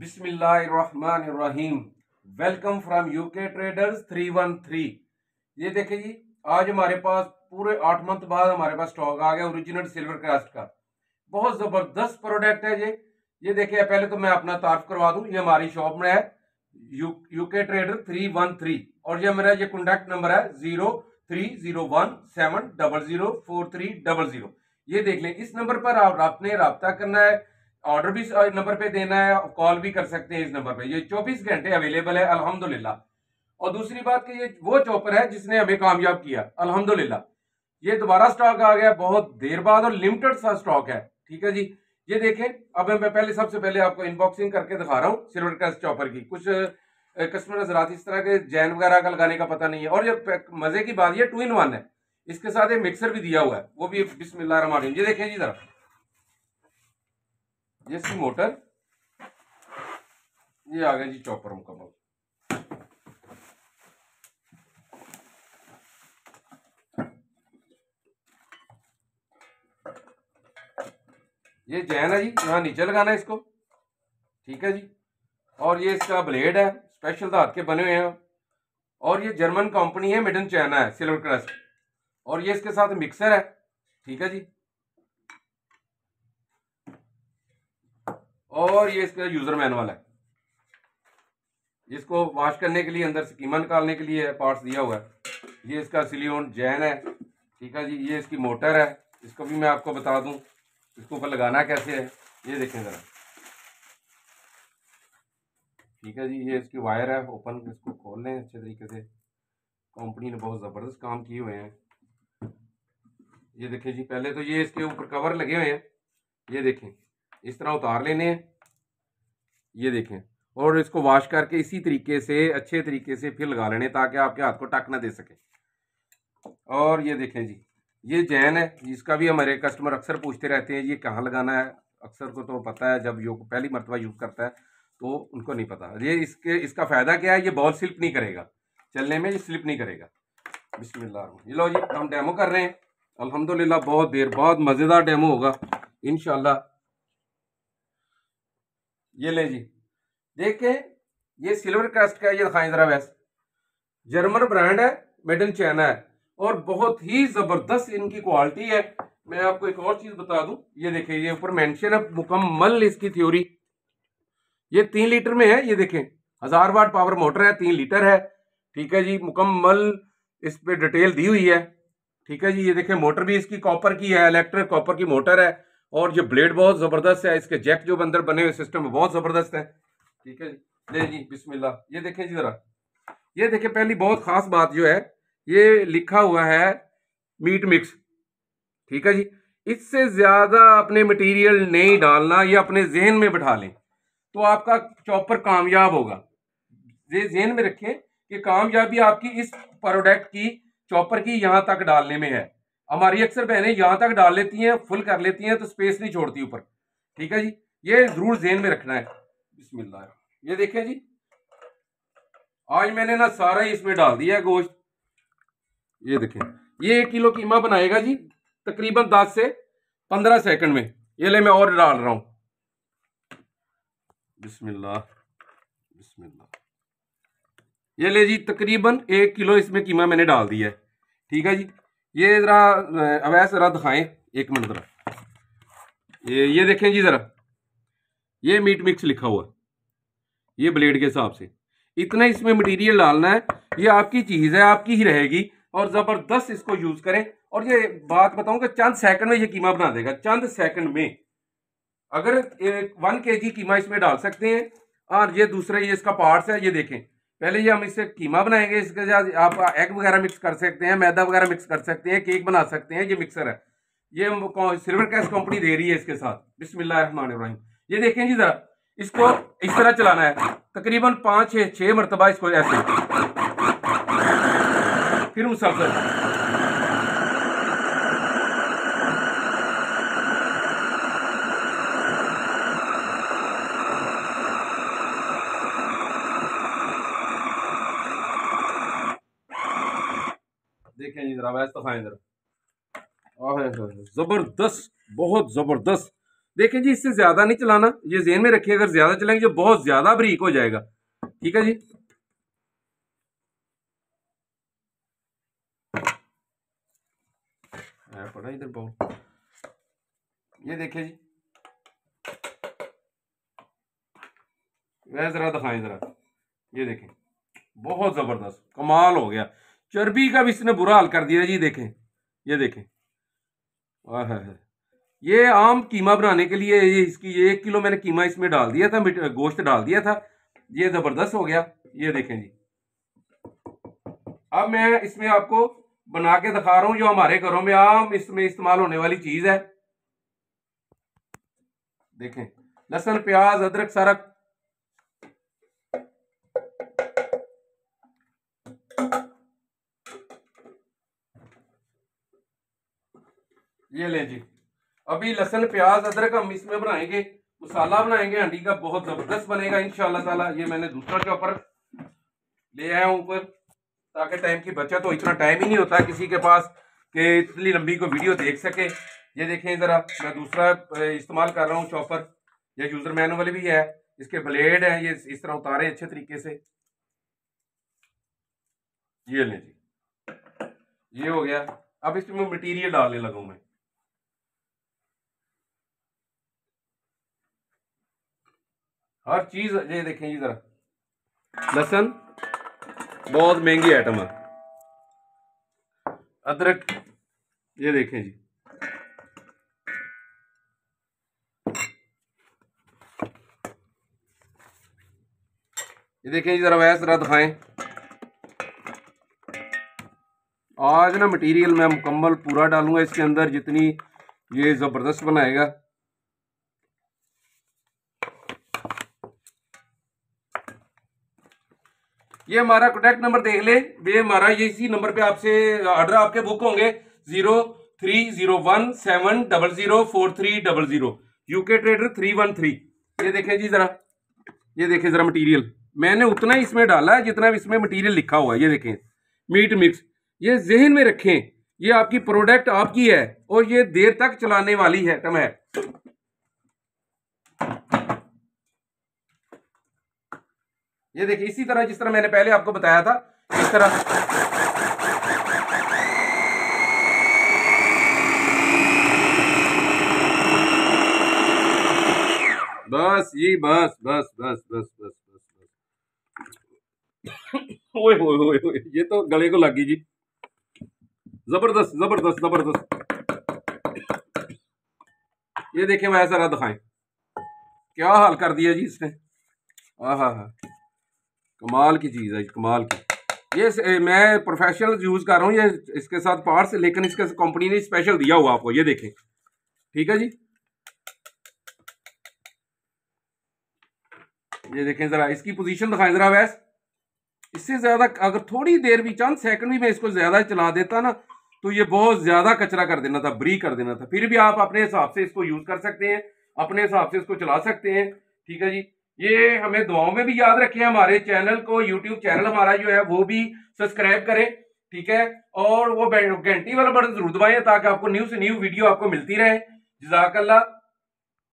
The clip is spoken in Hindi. बिस्मिल्लाहिर्रहमानिर्रहीम। Welcome from UK traders 313। ये देखिए जी, आज हमारे पास पूरे 8 मंथ बाद हमारे पास स्टॉक आ गया ओरिजिनल सिल्वर क्रस्ट का। बहुत ज़बरदस्त प्रोडक्ट है ये देखिए। पहले तो मैं अपना तारफ करवा दूं, ये हमारी शॉप में है यूके ट्रेडर 313 और ये मेरा ये कॉन्टैक्ट नंबर है 03017004300। ये देख लें, इस नंबर पर आपने रब्ता करना है, ऑर्डर भी नंबर पे देना है, कॉल भी कर सकते हैं इस नंबर पे। ये 24 घंटे अवेलेबल है अल्हम्दुलिल्लाह। और दूसरी बात कि ये वो चॉपर है जिसने हमें कामयाब किया अल्हम्दुलिल्लाह। ये दोबारा स्टॉक आ गया बहुत देर बाद और लिमिटेड सा स्टॉक है, ठीक है जी। ये देखें, अब मैं पहले सबसे आपको इनबॉक्सिंग करके दिखा रहा हूँ सिल्वर क्रस्ट चॉपर की। कुछ कस्टमर हजरात इस तरह के जैन वगैरह का लगाने का पता नहीं है। और ये मजे की बात, ये 2 in 1 है, इसके साथ ये मिक्सर भी दिया हुआ है, वो भी बिस्मिल्लाहिर्रहमानिर्रहीम। ये देखें जी जरा, ये इसकी मोटर, ये आ गया जी चॉपर मुकम्मल। ये जैन है जी, यहाँ नीचे लगाना है इसको, ठीक है जी। और ये इसका ब्लेड है, स्पेशल धात के बने हुए हैं। और ये जर्मन कंपनी है, मिडन चाइना है सिल्वर क्रस्ट। और ये इसके साथ मिक्सर है, ठीक है जी। और ये इसका यूजर मैनुअल है, इसको वॉश करने के लिए, अंदर से कीमा निकालने के लिए पार्ट्स दिया हुआ है। ये इसका सिलियन जैन है, ठीक है जी। ये इसकी मोटर है, इसको भी मैं आपको बता दूं इसको ऊपर लगाना कैसे है। ये देखें जरा, ठीक है जी। ये इसकी वायर है ओपन, इसको खोल लें अच्छे तरीके से। कंपनी ने बहुत ज़बरदस्त काम किए हुए हैं। ये देखें जी, पहले तो ये इसके ऊपर कवर लगे हुए हैं, ये देखें इस तरह उतार लेने हैं, ये देखें। और इसको वॉश करके इसी तरीके से अच्छे तरीके से फिर लगा लेने ताकि आपके हाथ को टक ना दे सके। और ये देखें जी, ये जैन है जिसका भी हमारे कस्टमर अक्सर पूछते रहते हैं ये कहाँ लगाना है। अक्सर को तो पता है, जब योग पहली मरतबा यूज़ करता है तो उनको नहीं पता ये इसका फ़ायदा क्या है। ये बॉल स्लिप नहीं करेगा, चलने में ये स्लिप नहीं करेगा। बिस्मिल्लाह, ये लो जी, हम डेमो कर रहे हैं अल्हम्दुलिल्लाह। बहुत देर बहुत मज़ेदार डेमो होगा इंशाल्लाह। ये ले जी, देखें ये सिल्वर क्रस्ट का, ये दिखाएं ज़रा, वैस जर्मन ब्रांड है, मेड इन चाइना है और बहुत ही ज़बरदस्त इनकी क्वालिटी है। मैं आपको एक और चीज़ बता दूं, ये देखें ये ऊपर मेंशन है मुकम्मल इसकी थ्योरी। ये 3 लीटर में है, ये देखें 1000 वाट पावर मोटर है, 3 लीटर है, ठीक है जी। मुकम्मल इस पर डिटेल दी हुई है, ठीक है जी। ये देखें मोटर भी इसकी कॉपर की है, इलेक्ट्रिक कॉपर की मोटर है। और ये ब्लेड बहुत ज़बरदस्त है, इसके जैक जो अंदर बने हुए सिस्टम में बहुत ज़बरदस्त है, ठीक है जी। ले जी बिस्मिल्लाह, ये देखें जी ज़रा, ये देखें। पहली बहुत ख़ास बात जो है, ये लिखा हुआ है मीट मिक्स, ठीक है जी। इससे ज़्यादा अपने मटेरियल नहीं डालना, ये अपने जहन में बिठा लें तो आपका चॉपर कामयाब होगा। ये जहन में रखें कि कामयाबी आपकी इस प्रोडक्ट की चॉपर की यहाँ तक डालने में है। हमारी अक्सर बहनें यहाँ तक डाल लेती हैं, फुल कर लेती हैं तो स्पेस नहीं छोड़ती ऊपर, ठीक है जी। ये ज़रूर जहन में रखना है। बिस्मिल्लाह, ये देखें जी, आज मैंने ना सारा ही इसमें डाल दिया है गोश्त। ये देखें, ये 1 किलो कीमा बनाएगा जी तकरीबन 10 से 15 सेकंड में। ये ले मैं और डाल रहा हूँ। बिस्मिल्लाह बिस्मिल्लाह, ये ले जी तकरीबन 1 किलो इसमें कीमा मैंने डाल दिया है, ठीक है जी। ये ज़रा अवैस ज़रा दिखाएं, 1 मिनट ज़रा, ये देखें जी ज़रा, ये मीट मिक्स लिखा हुआ, ये ब्लेड के हिसाब से इतना इसमें मटेरियल डालना है। ये आपकी चीज़ है, आपकी ही रहेगी और ज़बरदस्त इसको यूज़ करें। और ये बात बताऊं कि चंद सेकंड में ये कीमा बना देगा, चंद सेकंड में। अगर 1 kg कीमा इसमें डाल सकते हैं। और ये दूसरा ये इसका पार्ट्स है, ये देखें। पहले ये हम इससे कीमा बनाएंगे, इसके साथ आप एग वगैरह मिक्स कर सकते हैं, मैदा वगैरह मिक्स कर सकते हैं, केक बना सकते हैं। ये मिक्सर है, ये सिल्वर क्रस्ट कंपनी दे रही है इसके साथ। बिस्मिल्लाहिर्रहमानिर्रहीम, ये देखें जी ज़रा, इसको इस तरह चलाना है तकरीबन 5-6 मरतबा इसको ऐसे, फिर मुसलसल। देखें जी ज़रा, वैसे तो खाएं ज़रा, जबरदस्त, बहुत ज़बरदस्त देखें जी, इससे ज्यादा नहीं चलाना, ये ज़हन में रखिए। अगर ज्यादा चलाएंगे जो बहुत ज्यादा ब्रीक हो जाएगा। ठीक है जी, पड़ा इधर बहुत। ये देखिए जी, मैं जरा दिखाएं जरा, ये देखें बहुत जबरदस्त, कमाल हो गया। चर्बी का भी इसने बुरा हाल कर दिया जी। देखें, ये देखें, वाह है। ये आम कीमा बनाने के लिए ये इसकी, ये 1 किलो मैंने कीमा इसमें डाल दिया था, गोश्त डाल दिया था, ये जबरदस्त हो गया। ये देखें जी, अब मैं इसमें आपको बना के दिखा रहा हूं जो हमारे घरों में आम इसमें इस्तेमाल होने वाली चीज है। देखें, लहसुन, प्याज, अदरक सारा। ये ले जी, अभी लहसुन, प्याज, अदरक हम इसमें बनाएंगे, मसाला बनाएंगे हंडी का, बहुत जबरदस्त बनेगा इंशाल्लाह ताला। ये मैंने दूसरा चॉपर ले आया हूं ऊपर, ताकि टाइम की बचत हो। इतना टाइम ही नहीं होता किसी के पास कि इतनी लंबी को वीडियो देख सके। ये देखें जरा, मैं दूसरा इस्तेमाल कर रहा हूँ चॉपर। ये यूजर मैनुअल भी है, इसके ब्लेड है, ये इस तरह उतारे अच्छे तरीके से। ये ले जी, ये हो गया। अब इसमें मटीरियल डालने लगा हूं मैं। हर चीज ये देखें जी जरा, लहसुन बहुत महंगी आइटम है, अदरक ये देखें जी, ये देखें जी जरा, वैसे जरा दिखाएं। आज ना मटेरियल मैं मुकम्मल पूरा डालूंगा इसके अंदर, जितनी ये जबरदस्त बनाएगा। ये हमारा कॉन्टैक्ट नंबर देख ले, ये हमारा ये इसी नंबर पे आपसे ऑर्डर आपके बुक होंगे 030170043000 UK Trader 313। ये देखें जी जरा, ये देखें जरा मटेरियल, मैंने उतना ही इसमें डाला है जितना इसमें मटेरियल लिखा हुआ है। ये देखें मीट मिक्स, ये जहन में रखें, ये आपकी प्रोडक्ट आपकी है और ये देर तक चलाने वाली है आइटम है। ये देखिए, इसी तरह जिस तरह मैंने पहले आपको बताया था, इस तरह बस ये बस बस बस बस बस बस ओए ओए ओए ओए, ये तो गले को लगी जी, जबरदस्त जबरदस्त जबरदस्त। ये देखिए, मैं ऐसा दिखाएं क्या हाल कर दिया जी इसने। आहा हा, कमाल की चीज़ है, कमाल की। ये मैं प्रोफेशनल यूज़ कर रहा हूँ ये, इसके साथ पार्ट्स, लेकिन इसके कंपनी ने स्पेशल दिया हुआ आपको। ये देखें, ठीक है जी, ये देखें ज़रा, इसकी पोजीशन दिखाएं ज़रा वैस। इससे ज़्यादा अगर थोड़ी देर भी, चंद सेकंड भी मैं इसको ज़्यादा चला देता ना, तो ये बहुत ज़्यादा कचरा कर देना था, ब्री कर देना था। फिर भी आप अपने हिसाब से इसको यूज़ कर सकते हैं, अपने हिसाब से इसको चला सकते हैं। ठीक है जी, ये हमें दुआओं में भी याद रखें। हमारे चैनल को, यूट्यूब चैनल हमारा जो है वो भी सब्सक्राइब करें, ठीक है, और वो घंटी वाला बटन जरूर दबाएं ताकि आपको न्यू से न्यू वीडियो आपको मिलती रहे। जज़ाकल्लाह।